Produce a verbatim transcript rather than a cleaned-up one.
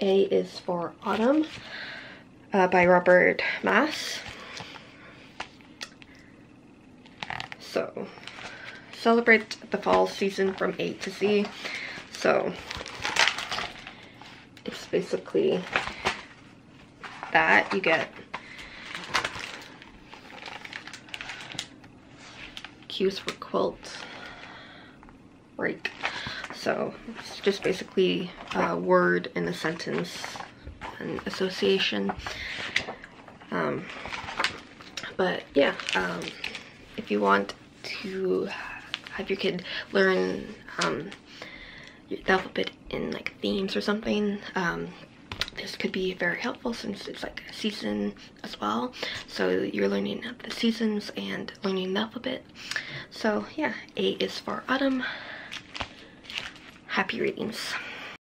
A is for Autumn uh, by Robert Mass. So, celebrate the fall season from A to Z. So, it's basically that. You get cues for quilts, right? So, it's just basically a word in a sentence and association. Um, but yeah, um, if you want to have your kid learn um, the alphabet in like themes or something, um, this could be very helpful since it's like a season as well. So you're learning the seasons and learning the alphabet. So yeah, A is for Autumn. Happy readings.